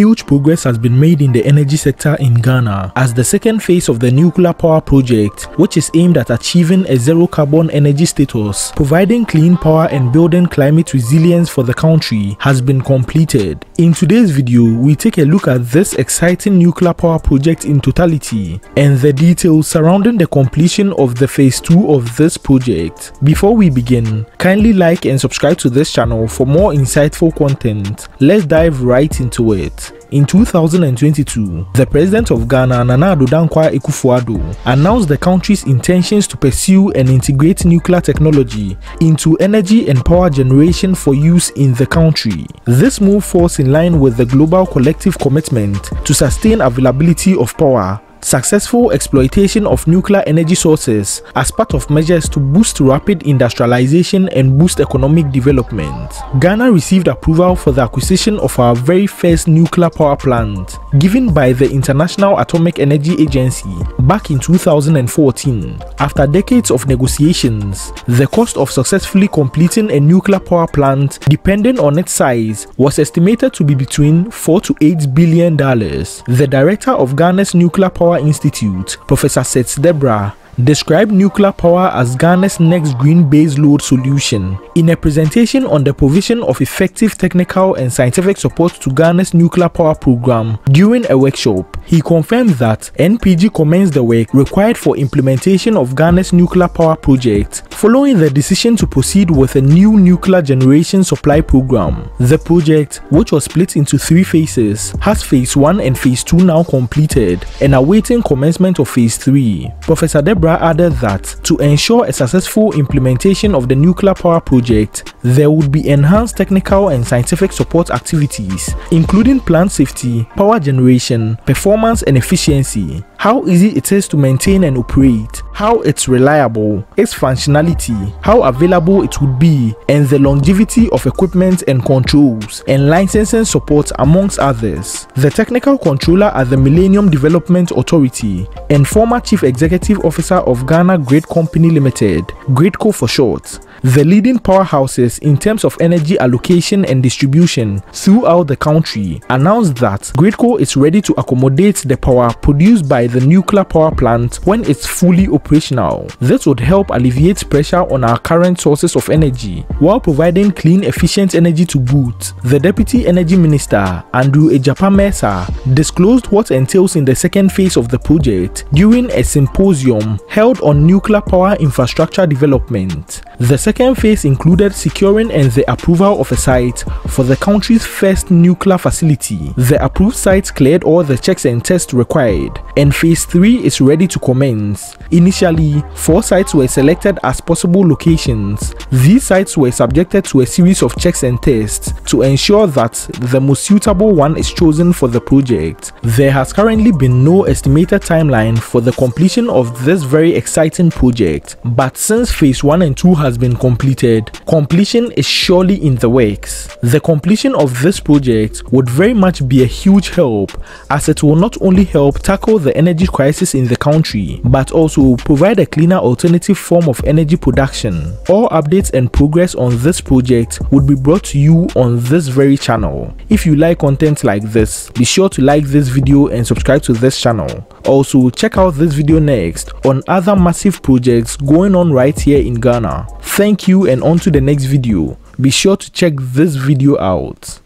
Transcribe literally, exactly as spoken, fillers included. Huge progress has been made in the energy sector in Ghana, as the second phase of the nuclear power project, which is aimed at achieving a zero-carbon energy status, providing clean power and building climate resilience for the country, has been completed. In today's video, we take a look at this exciting nuclear power project in totality and the details surrounding the completion of the phase two of this project. Before we begin, kindly like and subscribe to this channel for more insightful content. Let's dive right into it. In two thousand twenty-two, the President of Ghana, Nana Addo Dankwa Akufo-Addo, announced the country's intentions to pursue and integrate nuclear technology into energy and power generation for use in the country. This move falls in line with the global collective commitment to sustain availability of power, successful exploitation of nuclear energy sources as part of measures to boost rapid industrialization and boost economic development. Ghana received approval for the acquisition of our very first nuclear power plant, given by the International Atomic Energy Agency back in two thousand fourteen. After decades of negotiations, the cost of successfully completing a nuclear power plant, depending on its size, was estimated to be between four to eight billion dollars. The director of Ghana's Nuclear Power Institute, Professor Seth Debrah, described nuclear power as Ghana's next green baseload solution. In a presentation on the provision of effective technical and scientific support to Ghana's nuclear power program during a workshop, he confirmed that N P G commenced the work required for implementation of Ghana's nuclear power project following the decision to proceed with a new nuclear generation supply program. The project, which was split into three phases, has phase one and phase two now completed and awaiting commencement of phase three. Professor Debrah added that to ensure a successful implementation of the nuclear power project, there would be enhanced technical and scientific support activities, including plant safety, power generation, performance and efficiency, how easy it is to maintain and operate, how it's reliable, its functionality, how available it would be, and the longevity of equipment and controls, and licensing support, amongst others. The technical controller at the Millennium Development Authority and former Chief Executive Officer of Ghana Grid Company Limited, GRIDCO for short, the leading powerhouses in terms of energy allocation and distribution throughout the country, announced that GRIDCO is ready to accommodate the power produced by the nuclear power plant when it's fully operational. This would help alleviate pressure on our current sources of energy while providing clean, efficient energy to boot. The Deputy Energy Minister, Andrew Ejapamesa, disclosed what entails in the second phase of the project during a symposium held on nuclear power infrastructure development. The second phase included securing and the approval of a site for the country's first nuclear facility. The approved site cleared all the checks and tests required, and phase three is ready to commence. Initially, four sites were selected as possible locations. These sites were subjected to a series of checks and tests to ensure that the most suitable one is chosen for the project. There has currently been no estimated timeline for the completion of this very exciting project, but since phase one and two has been completed, completion is surely in the works. The completion of this project would very much be a huge help, as it will not only help tackle the energy crisis in the country, but also provide a cleaner alternative form of energy production. All updates and progress on this project would be brought to you on this very channel. If you like content like this, be sure to like this video and subscribe to this channel. Also, check out this video next on other massive projects going on right here in Ghana. Thank you, and on to the next video. Be sure to check this video out.